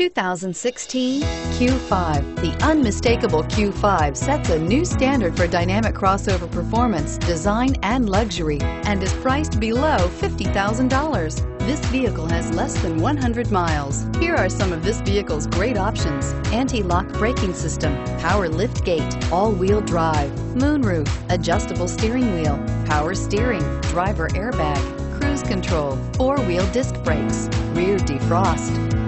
2016 Q5. The unmistakable Q5 sets a new standard for dynamic crossover performance, design, and luxury, and is priced below $50,000. This vehicle has less than 100 miles. Here are some of this vehicle's great options: anti-lock braking system, power lift gate, all-wheel drive, moonroof, adjustable steering wheel, power steering, driver airbag, cruise control, four-wheel disc brakes, rear defrost.